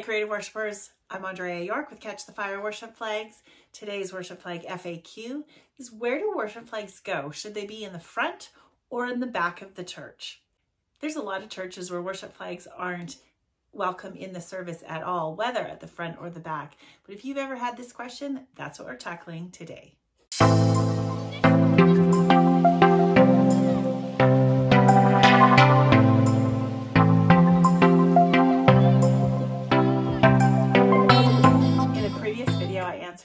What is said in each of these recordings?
Hey creative worshipers, I'm Andrea York with Catch the Fire Worship Flags. Today's worship flag FAQ is, where do worship flags go? Should they be in the front or in the back of the church? There's a lot of churches where worship flags aren't welcome in the service at all, whether at the front or the back. But if you've ever had this question, that's what we're tackling today.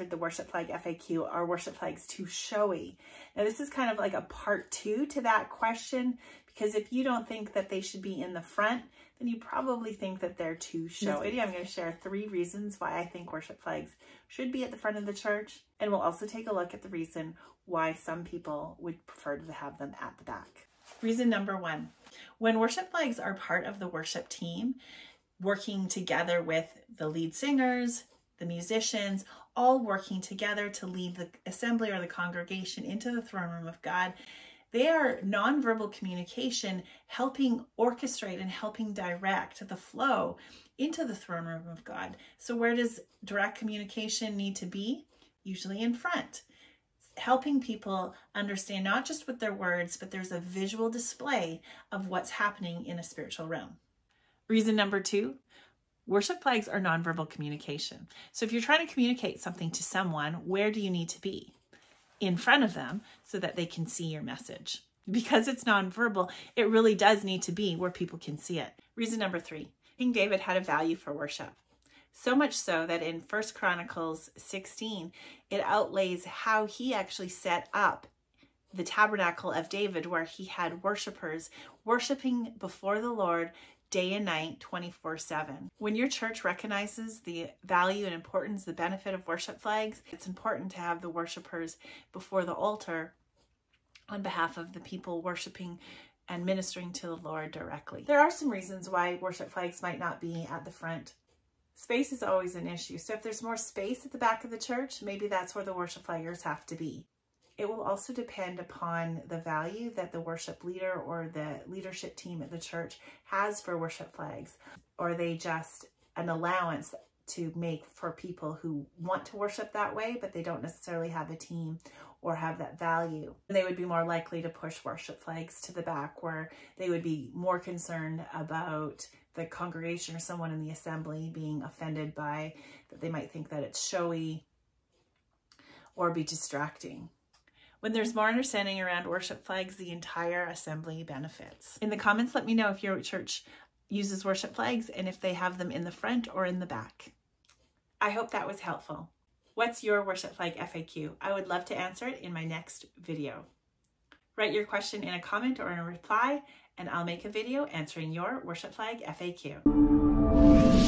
The worship flag FAQ, are worship flags too showy? Now this is kind of like a part two to that question, because if you don't think that they should be in the front, then you probably think that they're too showy. In this video, I'm going to share 3 reasons why I think worship flags should be at the front of the church, and we'll also take a look at the reason why some people would prefer to have them at the back. Reason number 1, when worship flags are part of the worship team, working together with the lead singers, the musicians, all working together to lead the assembly or the congregation into the throne room of God, they are nonverbal communication, helping orchestrate and helping direct the flow into the throne room of God. So where does direct communication need to be? Usually in front. Helping people understand not just with their words, but there's a visual display of what's happening in a spiritual realm. Reason number 2. Worship flags are nonverbal communication. So if you're trying to communicate something to someone, where do you need to be? In front of them so that they can see your message. Because it's nonverbal, it really does need to be where people can see it. Reason number 3, King David had a value for worship. So much so that in 1 Chronicles 16, it outlays how he actually set up the tabernacle of David, where he had worshipers worshiping before the Lord day and night, 24/7. When your church recognizes the value and importance, the benefit of worship flags, it's important to have the worshipers before the altar on behalf of the people worshiping and ministering to the Lord directly. There are some reasons why worship flags might not be at the front. Space is always an issue. So if there's more space at the back of the church, maybe that's where the worship flaggers have to be. It will also depend upon the value that the worship leader or the leadership team at the church has for worship flags. Or are they just an allowance to make for people who want to worship that way, but they don't necessarily have a team or have that value? They would be more likely to push worship flags to the back, where they would be more concerned about the congregation or someone in the assembly being offended by that. They might think that it's showy or be distracting. When there's more understanding around worship flags, the entire assembly benefits. In the comments, let me know if your church uses worship flags and if they have them in the front or in the back. I hope that was helpful. What's your worship flag FAQ? I would love to answer it in my next video. Write your question in a comment or in a reply, and I'll make a video answering your worship flag FAQ.